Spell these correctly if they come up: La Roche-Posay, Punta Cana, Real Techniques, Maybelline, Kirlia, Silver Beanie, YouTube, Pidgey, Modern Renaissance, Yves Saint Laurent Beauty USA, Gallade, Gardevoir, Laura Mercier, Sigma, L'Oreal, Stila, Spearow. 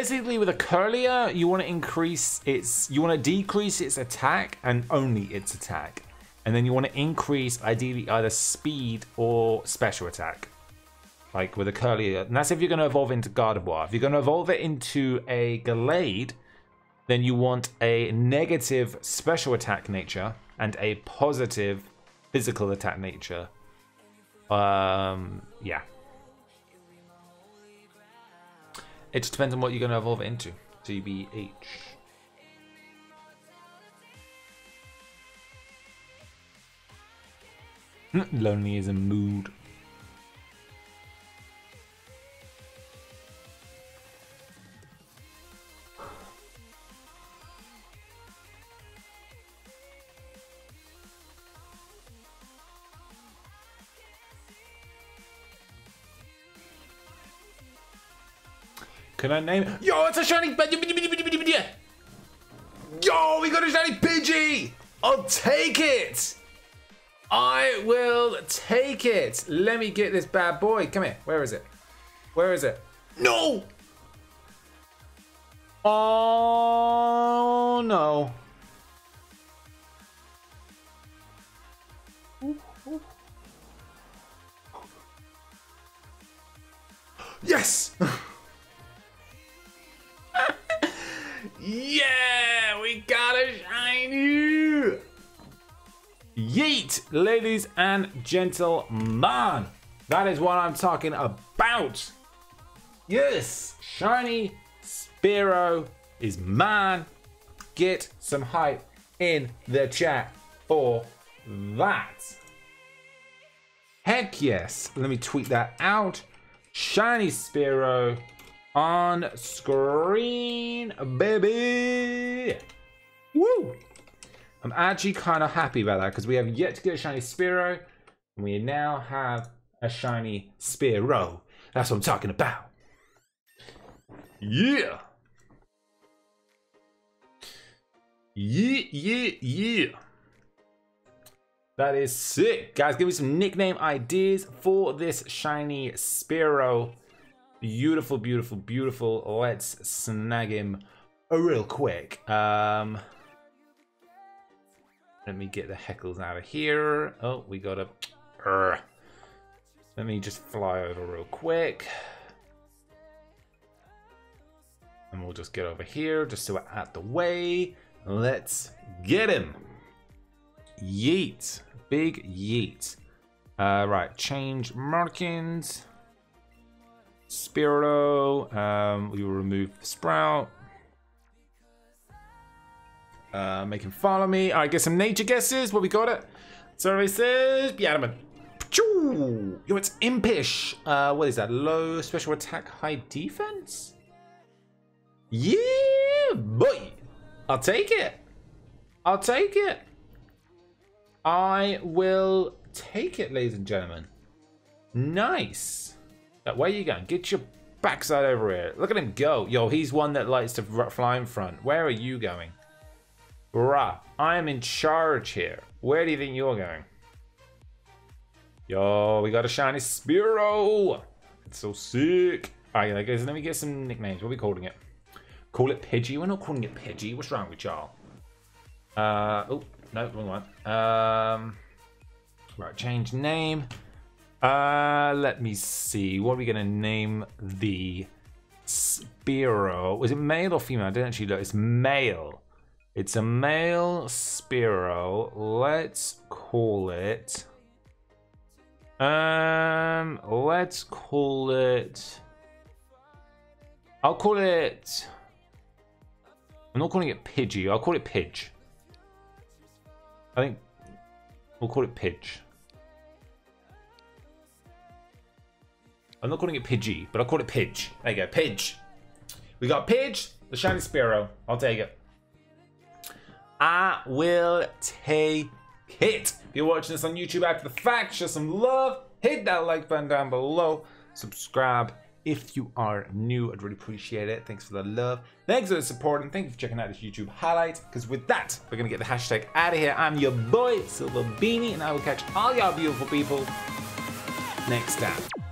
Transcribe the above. Basically, with a Kirlia, you want to decrease its attack and only its attack. And then you want to increase, ideally, either speed or special attack. Like with a Kirlia. And that's if you're going to evolve into Gardevoir. If you're going to evolve it into a Gallade, then you want a negative special attack nature and a positive physical attack nature. Yeah. It just depends on what you're going to evolve it into. GBH. Lonely is a mood. Can I name it? Yo, it's a shiny. Yo, we got a shiny Pidgey. I'll take it. I will take it. Let me get this bad boy. Come here. Where is it? Where is it? No. Oh, no. Yes. Yeah, we got a shiny. Yeet, ladies and gentlemen. That is what I'm talking about. Yes, shiny Spearow is mine. Get some hype in the chat for that. Heck yes. Let me tweet that out. Shiny Spearow on screen, baby. Woo! I'm actually kind of happy about that because we have yet to get a shiny Spearow, and we now have a shiny Spearow. That's what I'm talking about. Yeah. Yeah, yeah, yeah. That is sick. Guys, give me some nickname ideas for this shiny Spearow. Beautiful, beautiful, beautiful. Let's snag him real quick. Let me get the heckles out of here. Oh, we got a... Let me just fly over real quick. And we'll just get over here just so we're out the way. Let's get him. Yeet. Big yeet. Right, change markings. Spearow, we will remove the sprout. Make him follow me. Alright, get some nature guesses. What we got it? Services. Yeah, I'm a... Yo, it's impish. What is that? Low special attack, high defense? Yeah, boy. I'll take it. I'll take it. I will take it, ladies and gentlemen. Nice. Where are you going? Get your backside over here. Look at him go. Yo, he's one that likes to fly in front. Where are you going? Bruh, I am in charge here. Where do you think you're going? Yo, we got a shiny Spearow. It's so sick. All right, guys, let me get some nicknames. What are we calling it? Call it Pidgey. We're not calling it Pidgey. What's wrong with y'all? Oh, no, wrong one. Right, change name. Let me see. What are we going to name the Spearow? Was it male or female? I didn't actually look. It's male. It's a male Spearow. Let's call it... let's call it... I'll call it... I'm not calling it Pidgey. I'll call it Pidge. I think we'll call it Pidge. I'm not calling it Pidgey, but I'll call it Pidge. There you go, Pidge. We got Pidge, the shiny Spearow. I'll take it. I will take it. If you're watching this on YouTube after the fact, show some love. Hit that like button down below. Subscribe if you are new. I'd really appreciate it. Thanks for the love. Thanks for the support, and thank you for checking out this YouTube highlight. Because with that, we're going to get the hashtag out of here. I'm your boy, Silver Beanie, and I will catch all y'all beautiful people next time.